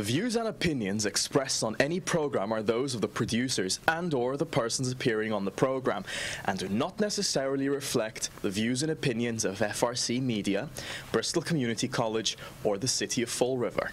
The views and opinions expressed on any program are those of the producers and/or the persons appearing on the program, and do not necessarily reflect the views and opinions of FRC Media, Bristol Community College, or the City of Fall River.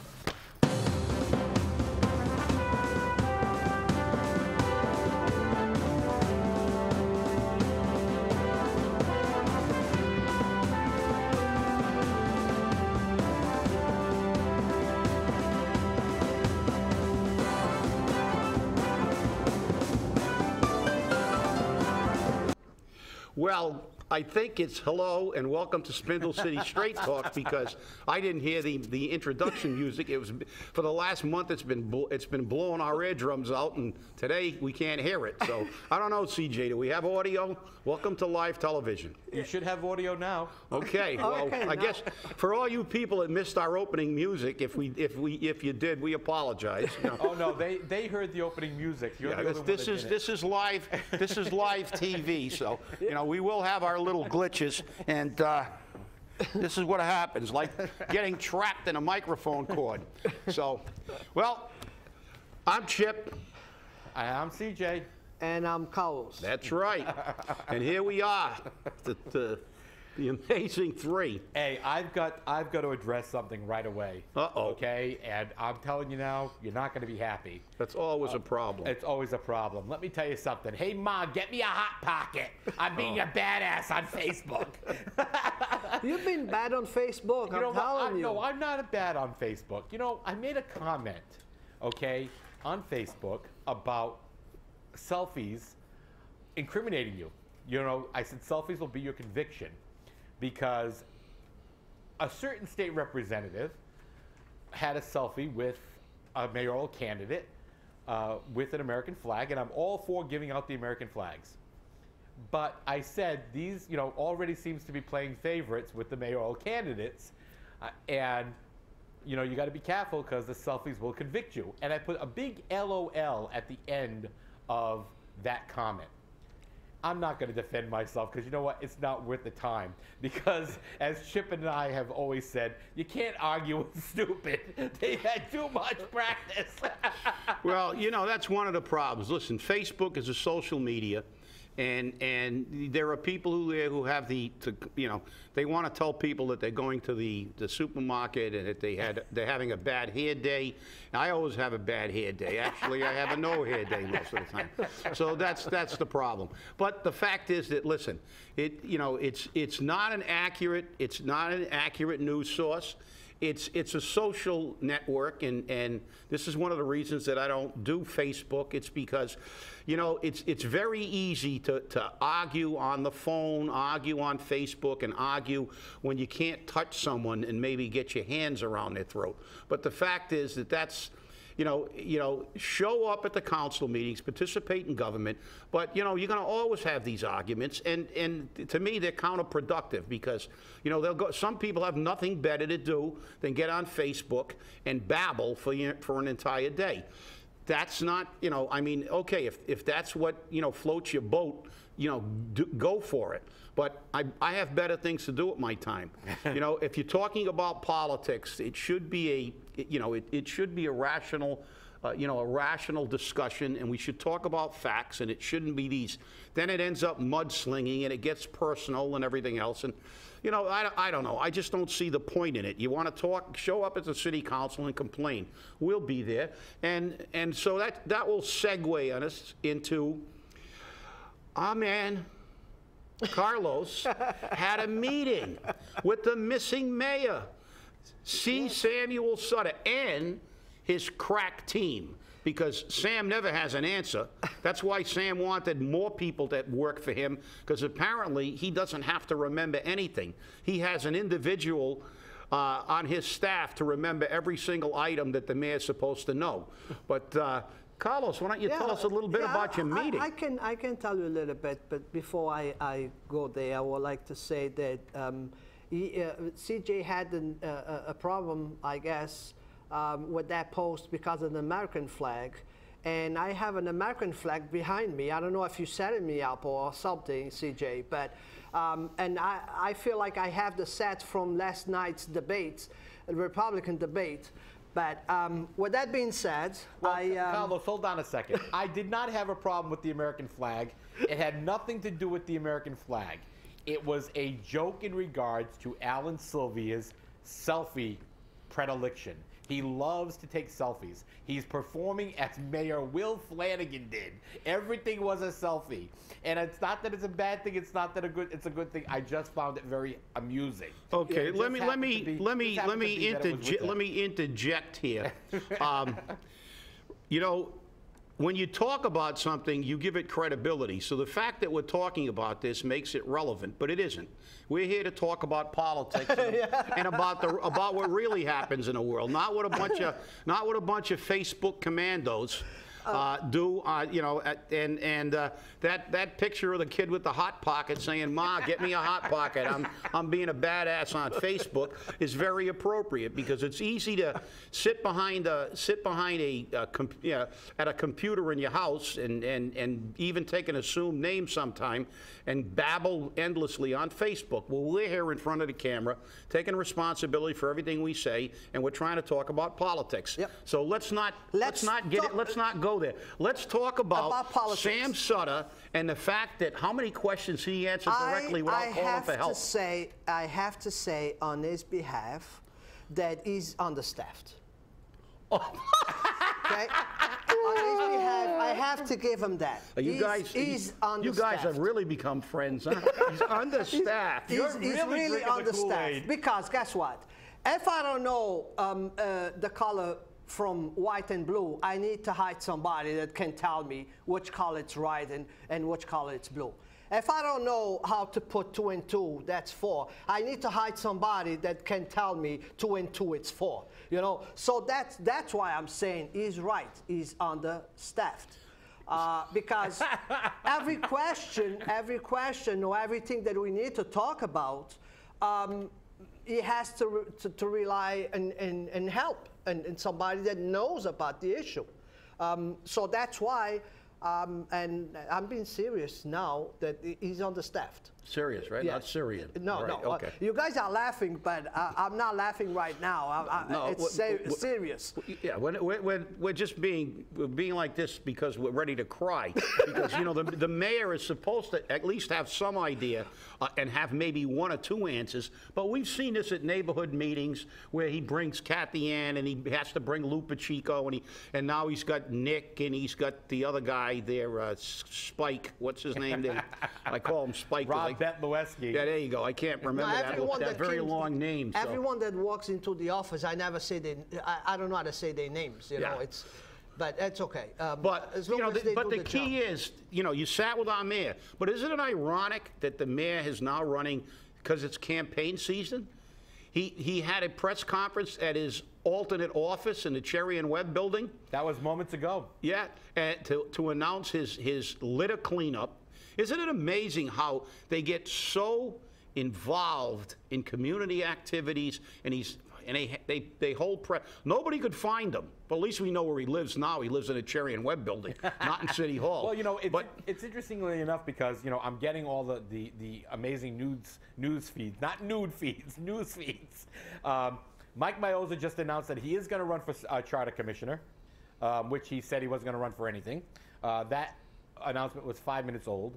Well, I think it's hello and welcome to Spindle City Straight Talk, because I didn't hear the introduction music. It was for the last month. It's been blowing our eardrums out, and today we can't hear it. So I don't know, CJ. Do we have audio? Welcome to live television. You should have audio now. Okay. Well, okay, I guess for all you people that missed our opening music, if you did, we apologize. No. Oh no, they heard the opening music. You're the only one that did it. This is live TV. So you know we will have our little glitches, and this is what happens, like getting trapped in a microphone cord. So, well, I'm Chip. I'm CJ. And I'm Carlos. That's right. And here we are, the amazing three. Hey, I've got to address something right away. Uh-oh. Okay, and I'm telling you now, you're not going to be happy. That's always a problem. It's always a problem. Let me tell you something. Hey, Ma, get me a Hot Pocket. I'm being a badass on Facebook. You've been bad on Facebook, I'm telling you. No, I'm not bad on Facebook. You know, I made a comment, okay, on Facebook about selfies incriminating you. You know, I said selfies will be your conviction, because a certain state representative had a selfie with a mayoral candidate with an American flag, and I'm all for giving out the American flags. But I said, these, you know, already seems to be playing favorites with the mayoral candidates, and, you know, you got to be careful because the selfies will convict you. And I put a big LOL at the end of that comment. I'm not going to defend myself because you know what? It's not worth the time, because as Chip and I have always said, you can't argue with stupid. They had too much practice. Well, you know, that's one of the problems. Listen, Facebook is a social media, and there are people who have you know, they want to tell people that they're going to the supermarket and that they're having a bad hair day. And I always have a bad hair day. Actually, I have a no hair day most of the time. So that's the problem. But the fact is that, listen, it's not an accurate news source. It's a social network, and this is one of the reasons that I don't do Facebook. It's because, you know, it's very easy to argue on the phone, argue on Facebook, and argue when you can't touch someone and maybe get your hands around their throat. But the fact is that that's, you know, show up at the council meetings, participate in government, but, you know, you're going to always have these arguments, and to me, they're counterproductive, because, you know, some people have nothing better to do than get on Facebook and babble for an entire day. That's not, you know, I mean, okay, if that's what, you know, floats your boat, you know, go for it. But I have better things to do with my time. You know, if you're talking about politics, it should be a rational, a rational discussion, and we should talk about facts, and it shouldn't be these. Then it ends up mudslinging, and it gets personal and everything else. And you know, I don't know. I just don't see the point in it. You want to talk, show up at the city council and complain. We'll be there, and so that will segue on us into our man. Carlos had a meeting with the missing mayor, Samuel Sutter, and his crack team, because Sam never has an answer. That's why Sam wanted more people that work for him, because apparently he doesn't have to remember anything. He has an individual on his staff to remember every single item that the mayor's supposed to know. But Carlos, why don't you tell us a little bit about your meeting? I can tell you a little bit, but before I go there, I would like to say that CJ had a problem, I guess, with that post because of the American flag. And I have an American flag behind me. I don't know if you set me up or something, CJ, but and I feel like I have the set from last night's debates, Republican debate. But with that being said, well, Carlos, hold on a second. I did not have a problem with the American flag. It had nothing to do with the American flag. It was a joke in regards to Alan Silvia's selfie predilection. He loves to take selfies. He's performing as Mayor Will Flanagan did. Everything was a selfie. And it's not that it's a bad thing, it's not that it's a good thing. I just found it very amusing. Okay, let me interject here. You know, when you talk about something, you give it credibility. So the fact that we're talking about this makes it relevant, but it isn't. We're here to talk about politics and, yeah, and about what really happens in the world, not what a bunch of Facebook commandos do. You know, that picture of the kid with the hot pocket saying, "Ma, get me a hot pocket. I'm being a badass on Facebook" is very appropriate, because it's easy to sit behind a at a computer in your house and even take an assumed name sometime and babble endlessly on Facebook. Well, we're here in front of the camera, taking responsibility for everything we say, and we're trying to talk about politics. Yep. So let's not go there. Let's talk about Sam Sutter and the fact that how many questions he answered directly without calling for help. I have to say on his behalf that he's understaffed. Oh. Okay? On his behalf, I have to give him that. You guys have really become friends, huh? He's understaffed. He's really understaffed. Because guess what? If I don't know the color from white and blue, I need to hide somebody that can tell me which color it's right and which color it's blue. If I don't know how to put 2 and 2, that's 4, I need to hide somebody that can tell me 2 and 2, it's 4. You know, so that's why I'm saying he's right. He's understaffed. Because every question or everything that we need to talk about, he has to rely and help and somebody that knows about the issue. So that's why, and I'm being serious now, that he's understaffed. Serious, right? Yes. Not Syrian. No, right, no. Okay. You guys are laughing, but I'm not laughing right now. It's serious. Yeah, we're just being like this because we're ready to cry. Because, you know, the mayor is supposed to at least have some idea and have maybe 1 or 2 answers. But we've seen this at neighborhood meetings where he brings Kathy Ann and he has to bring Lou Pacheco and now he's got Nick and he's got the other guy there, Spike. What's his name? I call him Spike. Bent Lewiski. Yeah, there you go. I can't remember that very long name. So. Everyone that walks into the office, I never say I don't know how to say their names. You know, it's, but that's okay. But as long as they do the key job. Is, you know, you sat with our mayor, but isn't it ironic that the mayor is now running because it's campaign season? He had a press conference at his alternate office in the Cherry and Webb building. That was moments ago. Yeah, to announce his litter cleanup. Isn't it amazing how they get so involved in community activities, and they hold press. Nobody could find him, but at least we know where he lives now. He lives in a Cherry and Webb building, not in City Hall. Well, you know, it's interestingly enough, because, you know, I'm getting all the amazing news feeds, not nude feeds, news feeds. Mike Miozza just announced that he is going to run for charter commissioner, which he said he wasn't going to run for anything. That announcement was 5 minutes old.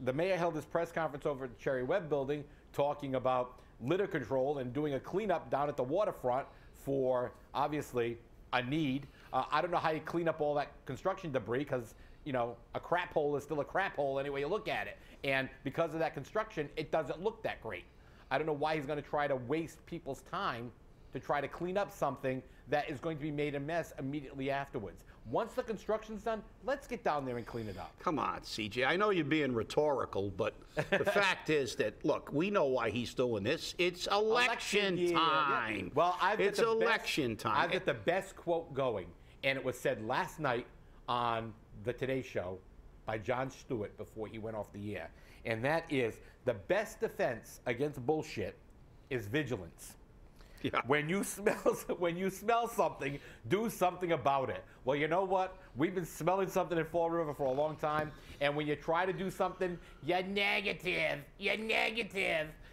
The mayor held his press conference over at the Cherry Webb building talking about litter control and doing a cleanup down at the waterfront for, obviously, a need. I don't know how you clean up all that construction debris, because, you know, a crap hole is still a crap hole any way you look at it. And because of that construction, it doesn't look that great. I don't know why he's going to try to waste people's time to try to clean up something that is going to be made a mess immediately afterwards. Once the construction's done, let's get down there and clean it up. Come on, CJ. I know you're being rhetorical, but the fact is that, look, we know why he's doing this. It's election time. Yeah. Well, I've got the best quote going, and it was said last night on the Today Show by Jon Stewart before he went off the air, and that is, the best defense against bullshit is vigilance. Yeah. When you smell something, do something about it. Well, you know what? We've been smelling something in Fall River for a long time, and when you try to do something, you're negative.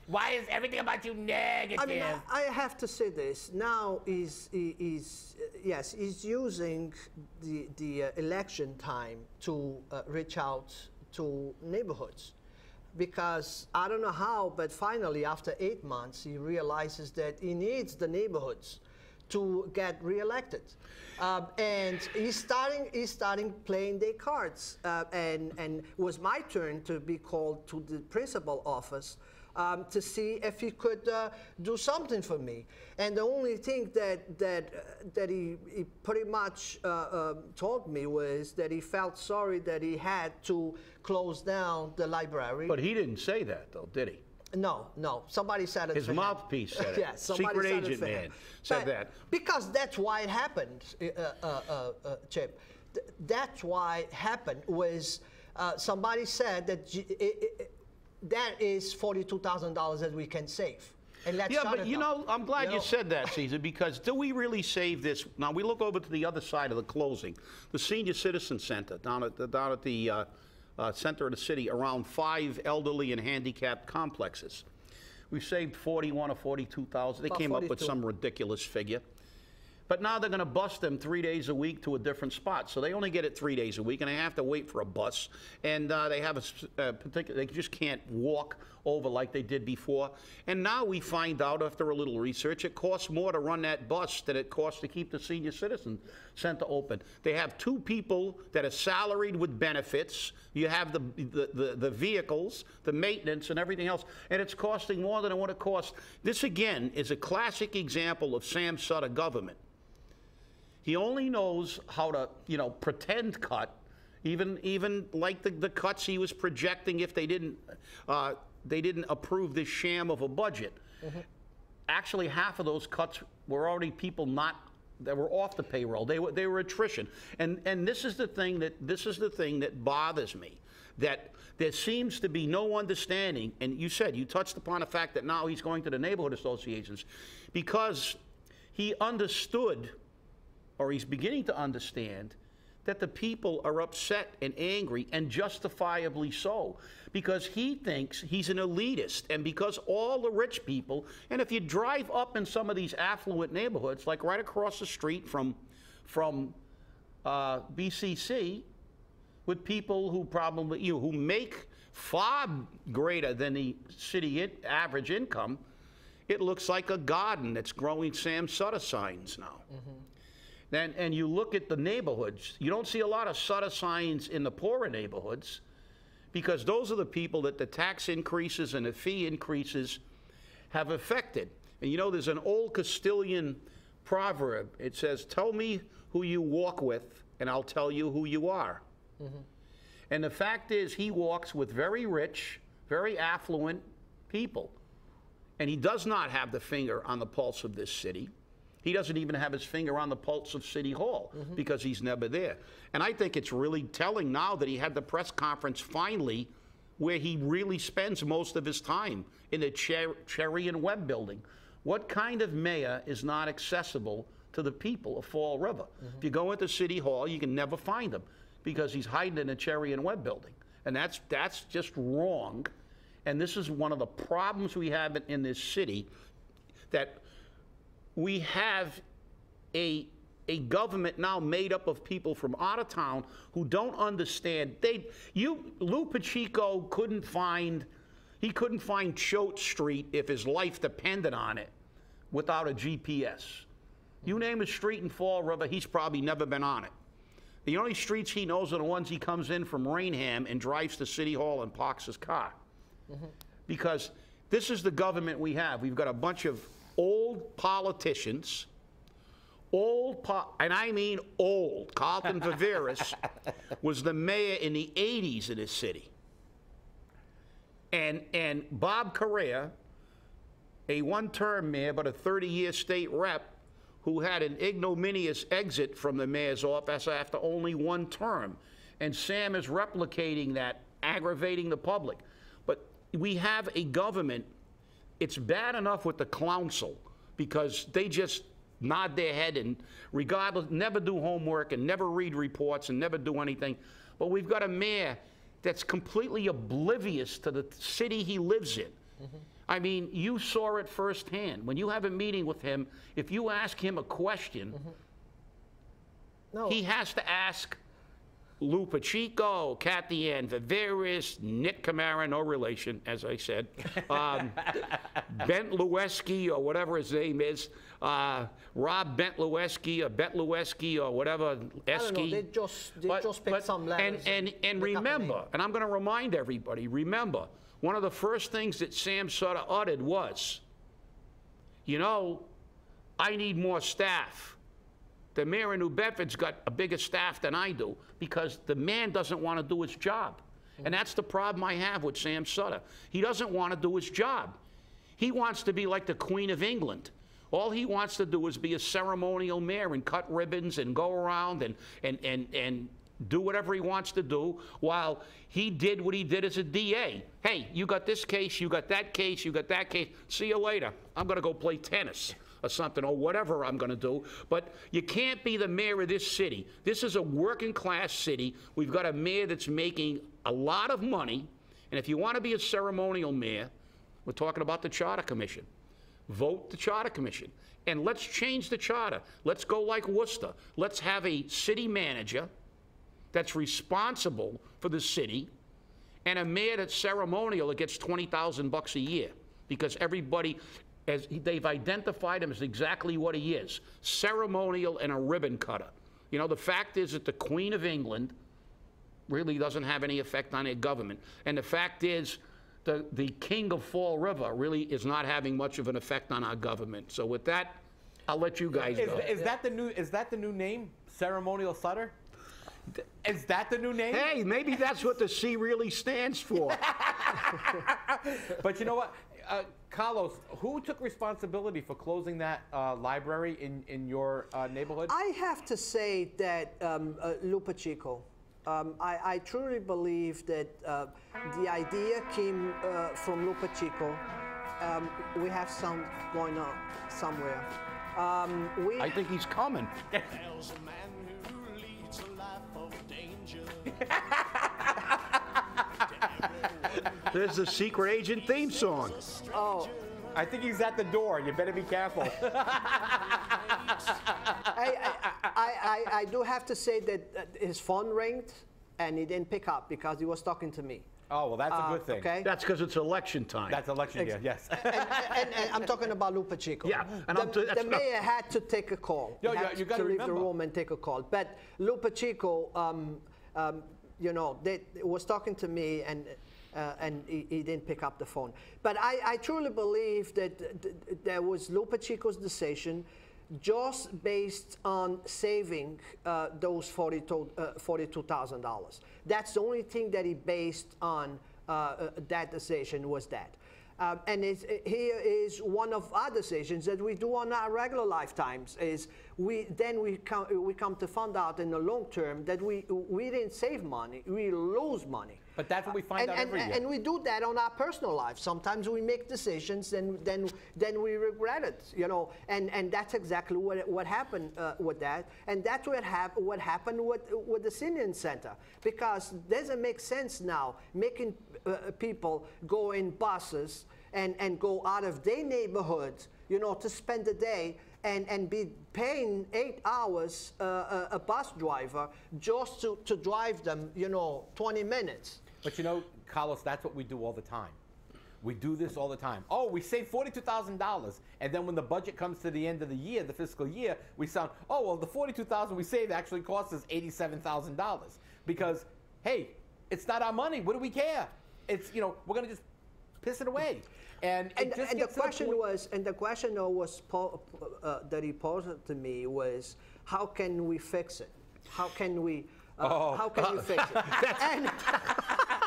Why is everything about you negative? I mean, I have to say this. Now is using the election time to reach out to neighborhoods. Because I don't know how, but finally, after 8 months, he realizes that he needs the neighborhoods to get reelected, and he's starting playing their cards. And it was my turn to be called to the principal office to see if he could do something for me. And the only thing that he pretty much told me was that he felt sorry that he had to close down the library. But he didn't say that, though, did he? No, no. Somebody said it. His mouthpiece said it. Yes, secret agent man said that. Because that's why it happened, Chip. That's why it happened. Was somebody said that that is $42,000 that we can save. And yeah, but you know, I'm glad you said that, Cesar, because do we really save this? Now we look over to the other side of the closing, the Senior Citizen Center down at the center of the city, around 5 elderly and handicapped complexes. We saved 41 or 42,000. They came up with some ridiculous figure. But now they're going to bus them 3 days a week to a different spot. So they only get it 3 days a week, and they have to wait for a bus. And they have a particular—they just can't walk over like they did before. And now we find out, after a little research, it costs more to run that bus than it costs to keep the Senior Citizen Center open. They have 2 people that are salaried with benefits. You have the vehicles, the maintenance, and everything else. And it's costing more than what it costs. This, again, is a classic example of Sam Sutter government. He only knows how to, you know, pretend cut, even like the cuts he was projecting if they didn't approve this sham of a budget. Mm-hmm. Actually, half of those cuts were already people that were off the payroll. They were attrition. And this is the thing that bothers me, that there seems to be no understanding. And you touched upon the fact that now he's going to the neighborhood associations, because he understood, or he's beginning to understand, that the people are upset and angry, and justifiably so, because he thinks he's an elitist, and because all the rich people, and if you drive up in some of these affluent neighborhoods, like right across the street from BCC, with people who probably, who make far greater than the city average income, it looks like a garden that's growing Sam Sutter signs now. Mm-hmm. And you look at the neighborhoods, you don't see a lot of Sutter signs in the poorer neighborhoods, because those are the people that the tax increases and the fee increases have affected. And you know, there's an old Castilian proverb. It says, "Tell me who you walk with, and I'll tell you who you are." Mm-hmm. And the fact is, he walks with very rich, very affluent people. And he does not have the finger on the pulse of this city. He doesn't even have his finger on the pulse of City Hall, mm-hmm, because he's never there. And I think it's really telling now that he had the press conference finally where he really spends most of his time, in the Cherry and Webb building. What kind of mayor is not accessible to the people of Fall River? Mm-hmm. If you go into City Hall, you can never find him because he's hiding in the Cherry and Webb building. And that's just wrong. And this is one of the problems we have in this city, that we have a government now made up of people from out of town who don't understand. Lou Pacheco couldn't find Choate Street if his life depended on it without a GPS. You name a street in Fall River, he's probably never been on it. The only streets he knows are the ones he comes in from Rainham and drives to City Hall and parks his car. Mm-hmm. Because this is the government we have. We've got a bunch of old politicians, and I mean old. Carlton Taveras was the mayor in the 80s of this city. And Bob Correa, a one-term mayor but a 30-year state rep, who had an ignominious exit from the mayor's office after only 1 term. And Sam is replicating that, aggravating the public. But we have a government. It's bad enough with the council, because they just nod their head and, regardless, never do homework and never read reports and never do anything. But we've got a mayor that's completely oblivious to the city he lives in. Mm-hmm. I mean, you saw it firsthand. When you have a meeting with him, if you ask him a question, he has to ask Lou Pacheco, Kathy Ann Viveiros, Nick Camara, no relation, as I said, Bent Lewiski, or whatever his name is, Rob Bent Lewiski, or whatever, Esky. They just picked some letters. And remember, and I'm going to remind everybody, remember, one of the first things that Sam Sutter uttered was, you know, I need more staff. The mayor of New Bedford's got a bigger staff than I do because the man doesn't want to do his job. And that's the problem I have with Sam Sutter. He doesn't want to do his job. He wants to be like the Queen of England. All he wants to do is be a ceremonial mayor and cut ribbons and go around and do whatever he wants to do, while he did what he did as a DA. Hey, you got this case, you got that case, you got that case. See you later. I'm going to go play tennis or something, or whatever I'm going to do. But you can't be the mayor of this city. This is a working-class city. We've got a mayor that's making a lot of money. And if you want to be a ceremonial mayor, we're talking about the Charter Commission. Vote the Charter Commission. And let's change the charter. Let's go like Worcester. Let's have a city manager that's responsible for the city and a mayor that's ceremonial that gets $20,000 a year, because everybody, as they've identified him as exactly what he is, ceremonial and a ribbon cutter. You know, the fact is that the Queen of England really doesn't have any effect on their government. And the fact is the King of Fall River really is not having much of an effect on our government. So with that, I'll let you guys go. Is that the new name, Ceremonial Sutter? Is that the new name? Hey, maybe that's what the C really stands for. But you know what? Carlos, who took responsibility for closing that library in your neighborhood? I have to say that Lou Pacheco. I truly believe that the idea came from Lou Pacheco. We have some going on somewhere. I think he's coming. There's a man who leads a life of danger. There's the secret agent theme song. Oh, I think he's at the door. You better be careful. I do have to say that his phone rang, and he didn't pick up because he was talking to me. Oh, well, that's a good thing. Okay? That's because it's election time. That's election year, yes. And I'm talking about Lou Pacheco. Yeah. And the mayor had to take a call. No, you got to leave the room and take a call. But Lou Pacheco, you know, was talking to me, and he didn't pick up the phone. But I truly believe that there was Lou Pacheco's decision just based on saving those $42,000. That's the only thing that he based on that decision was that. And here is one of our decisions that we do on our regular lifetimes is we come to find out in the long term that we didn't save money, we lose money. But that's what we find out every year. And we do that on our personal life. Sometimes we make decisions and then we regret it, you know. And that's exactly what happened with that. And that's what happened with the Senior Center, because it doesn't make sense now making people go in buses and go out of their neighborhoods, you know, to spend the day and be paying 8 hours a bus driver just to drive them, you know, 20 minutes. But you know, Carlos, that's what we do all the time. We do this all the time. Oh, we save $42,000, and then when the budget comes to the end of the year, the fiscal year, we sound, oh, well, the $42,000 we saved actually cost us $87,000, because, hey, it's not our money. What do we care? It's, you know, we're going to just piss it away. And the question was, that he posed to me was, how can we fix it? How can we? How can you fix it?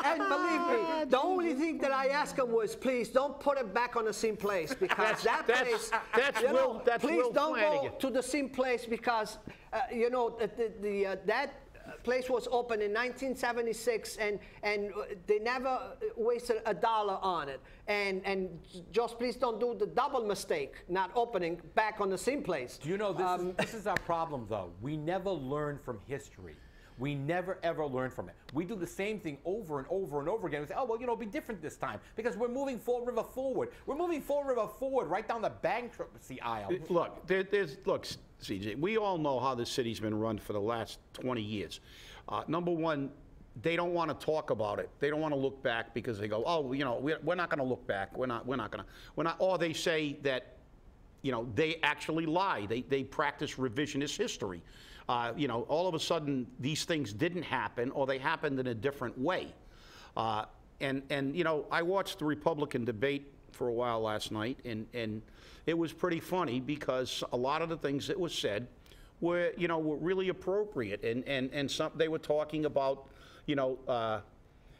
And believe me, the only thing that I asked him was, please don't put it back on the same place, because please don't go to the same place, because you know that place was opened in 1976, and they never wasted a dollar on it. And just please don't do the double mistake, not opening back on the same place. Do you know this is our problem, though? We never learn from history. We never, ever learn from it. We do the same thing over and over and over again. We say, oh, well, you know, it'll be different this time because we're moving Fall River forward. We're moving Fall River forward right down the bankruptcy aisle. Look, look, CJ, we all know how the city's been run for the last 20 years. Number one, they don't want to talk about it. They don't want to look back because they go, oh, you know, we're not going to look back. We're not. Or they say that, you know, they actually lie. They practice revisionist history. You know, all of a sudden these things didn't happen, or they happened in a different way. And you know, I watched the Republican debate for a while last night, and it was pretty funny because a lot of the things that was said were, you know, were really appropriate, and some they were talking about, you know,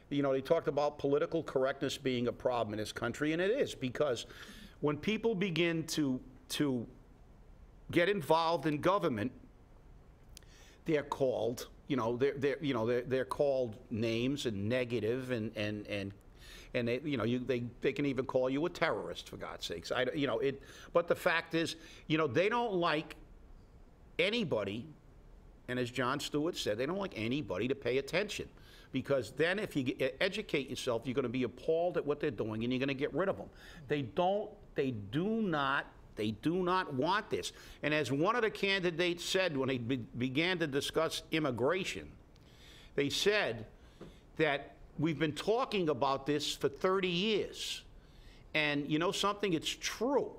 they talked about political correctness being a problem in this country, and it is, because when people begin to get involved in government, they're called, you know, they're called names and negative, and they, you know, they can even call you a terrorist, for God's sakes. You know, but the fact is, you know, they don't like anybody, and as Jon Stewart said, they don't like anybody to pay attention, because then if you educate yourself, you're going to be appalled at what they're doing, and you're going to get rid of them. They do not want this. And as one of the candidates said when they began to discuss immigration, they said that we've been talking about this for 30 years. And you know something? It's true.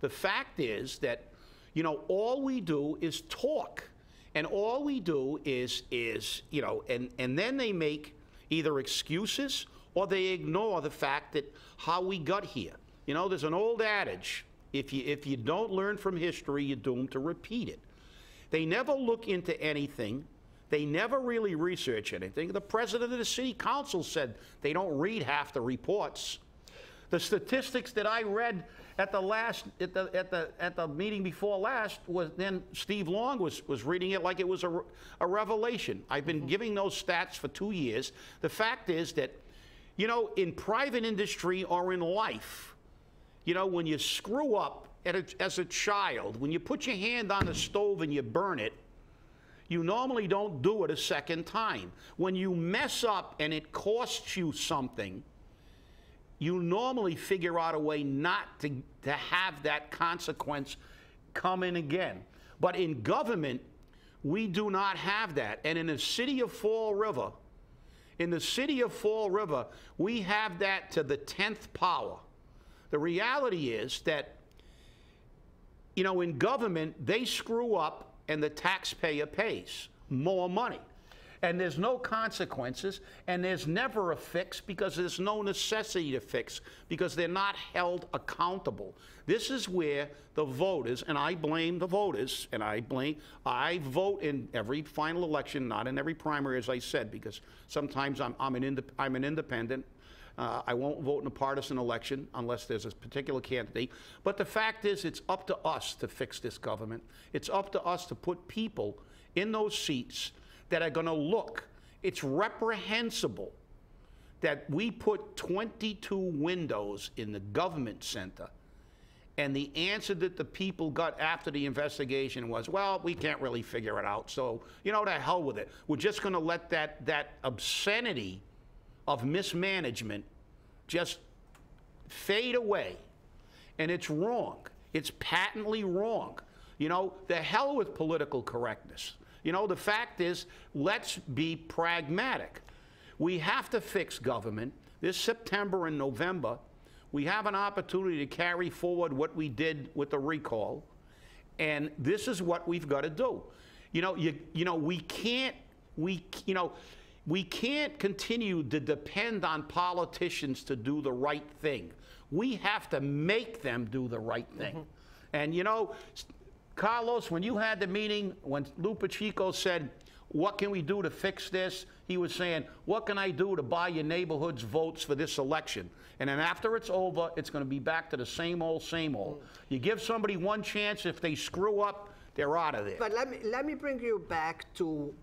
The fact is that, you know, all we do is talk. And all we do is you know, and then they make either excuses or they ignore the fact that how we got here. You know, there's an old adage, if you don't learn from history, you're doomed to repeat it. They never look into anything. They never really research anything. The president of the city council said they don't read half the reports. The statistics that I read at the last at the meeting before last was, then Steve Long was reading it like it was a revelation. I've been giving those stats for 2 years. The fact is that, you know, in private industry or in life, you know, when you screw up as a child, when you put your hand on the stove and you burn it, you normally don't do it a second time. When you mess up and it costs you something, you normally figure out a way not to have that consequence come in again. But in government, we do not have that. And in the city of Fall River, we have that to the 10th power. The reality is that, you know, in government, they screw up and the taxpayer pays more money. And there's no consequences, and there's never a fix, because there's no necessity to fix, because they're not held accountable. This is where the voters, and I blame the voters, and I vote in every final election, not in every primary, as I said, because sometimes I'm an independent. I won't vote in a partisan election unless there's a particular candidate. But the fact is, it's up to us to fix this government. It's up to us to put people in those seats that are going to look. It's reprehensible that we put 22 windows in the government center, and the answer that the people got after the investigation was, well, we can't really figure it out, so, you know, to hell with it. We're just going to let that obscenity of mismanagement just fade away. And it's wrong. It's patently wrong. You know, the hell with political correctness. You know, the fact is, let's be pragmatic. We have to fix government. This September and November, we have an opportunity to carry forward what we did with the recall, and this is what we've got to do. You know, we can't continue to depend on politicians to do the right thing. We have to make them do the right thing. And you know, Carlos, when you had the meeting, when Lou Pacheco said, what can we do to fix this? He was saying, what can I do to buy your neighborhood's votes for this election? And then after it's over, it's going to be back to the same old, same old. You give somebody one chance, if they screw up, they're out of there. But let me bring you back to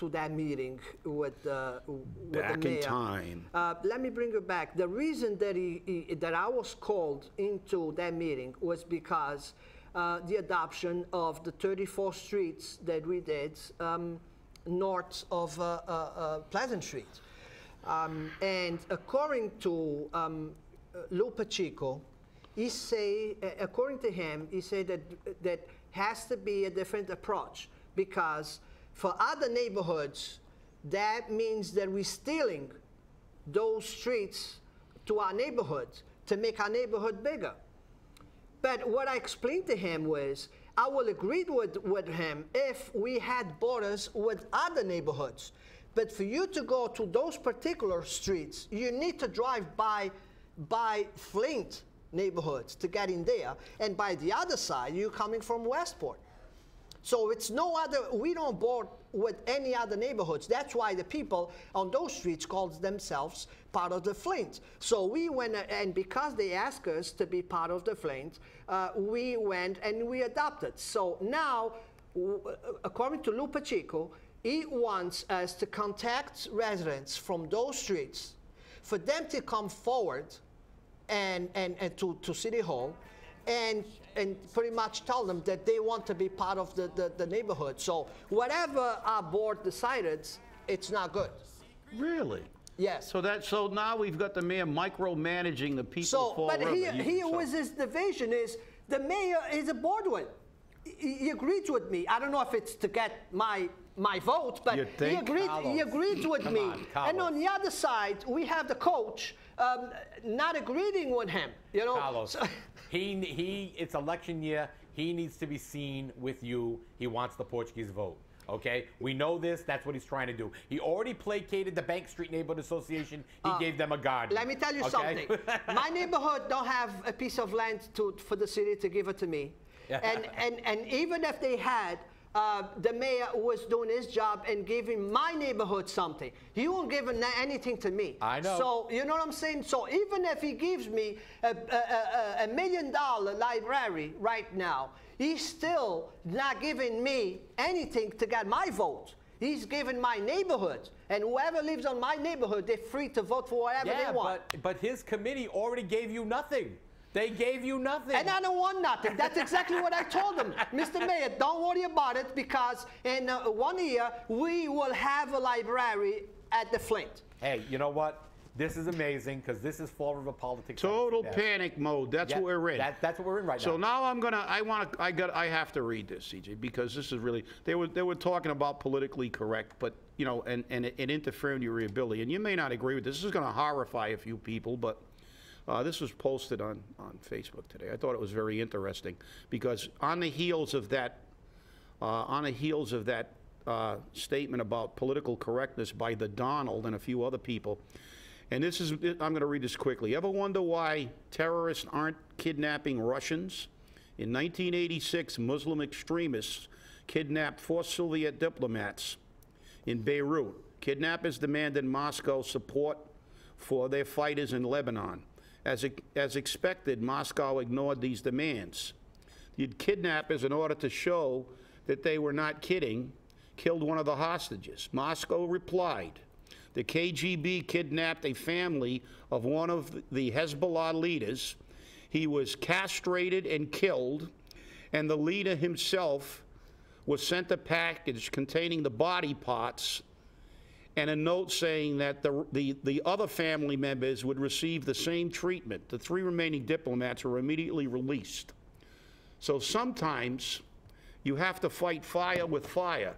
that meeting with the mayor. Back in time. Let me bring you back. The reason that that I was called into that meeting was because the adoption of the 34 streets that we did north of Pleasant Street. And according to Lou Pacheco, he say, according to him, he said that has to be a different approach, because for other neighborhoods, that means that we're stealing those streets to our neighborhoods to make our neighborhood bigger. But what I explained to him was, I will agree with him if we had borders with other neighborhoods. But for you to go to those particular streets, you need to drive by Flint neighborhoods to get in there. And by the other side, you're coming from Westport. So it's no other, we don't board with any other neighborhoods. That's why the people on those streets called themselves part of the Flint. So we went, and because they asked us to be part of the Flint, we went and we adopted. So now, according to Lou Pacheco, he wants us to contact residents from those streets for them to come forward and to City Hall, and pretty much tell them that they want to be part of the neighborhood. So whatever our board decided, it's not good. Really? Yes. So that, so now we've got the mayor micromanaging the people. So, Fall but River. He was his division is the mayor is a board with. He agreed with me. I don't know if it's to get my vote, but he agreed with me. And on the other side, we have the coach not agreeing with him. You know, Carlos, so it's election year. He needs to be seen with you. He wants the Portuguese vote. Okay, we know this. That's what he's trying to do. He already placated the Bank Street Neighborhood Association. He gave them a garden. Let me tell you something. My neighborhood don't have a piece of land for the city to give it to me. And even if they had, the mayor was doing his job and giving my neighborhood something. He won't give anything to me. I know. So, you know what I'm saying? So even if he gives me a $1 million library right now, he's still not giving me anything to get my vote. He's giving my neighborhood, and whoever lives on my neighborhood, they're free to vote for whatever they want. But his committee already gave you nothing. They gave you nothing. And I don't want nothing. That's exactly what I told them. Mr. Mayor, don't worry about it, because in 1 year, we will have a library at the Flint. Hey, you know what? This is amazing, because this is Fall River politics. Total panic mode. That's what we're in. That's what we're in right now. So now I'm gonna. I have to read this, CJ, because this is really. They were talking about politically correct, but you know, and interfering your ability. And you may not agree with this. This is gonna horrify a few people, but. This was posted on Facebook today. I thought it was very interesting, because on the heels of that, statement about political correctness by the Donald and a few other people, and this is, I'm going to read this quickly. Ever wonder why terrorists aren't kidnapping Russians? In 1986, Muslim extremists kidnapped 4 Soviet diplomats in Beirut. Kidnappers demanded Moscow support for their fighters in Lebanon. As expected, Moscow ignored these demands. The kidnappers, in order to show that they were not kidding, killed one of the hostages. Moscow replied. The KGB kidnapped a family of one of the Hezbollah leaders. He was castrated and killed, and the leader himself was sent a package containing the body parts and a note saying that the other family members would receive the same treatment. The 3 remaining diplomats were immediately released. So sometimes you have to fight fire with fire.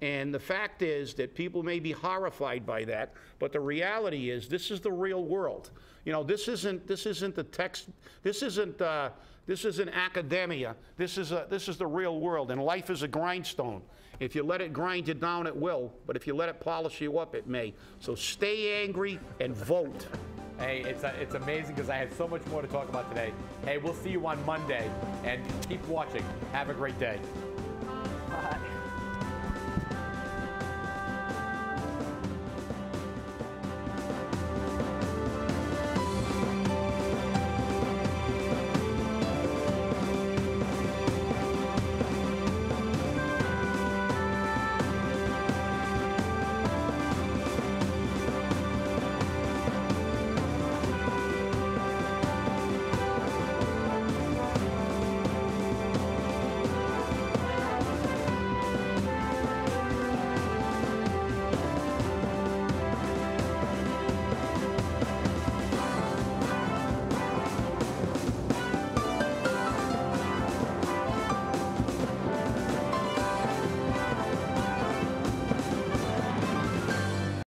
And the fact is that people may be horrified by that, but the reality is this is the real world. You know, this isn't the text, this isn't academia. This is the real world, and life is a grindstone. If you let it grind you down, it will. But if you let it polish you up, it may. So stay angry and vote. Hey, it's amazing, because I had so much more to talk about today. Hey, we'll see you on Monday, and keep watching. Have a great day. Bye.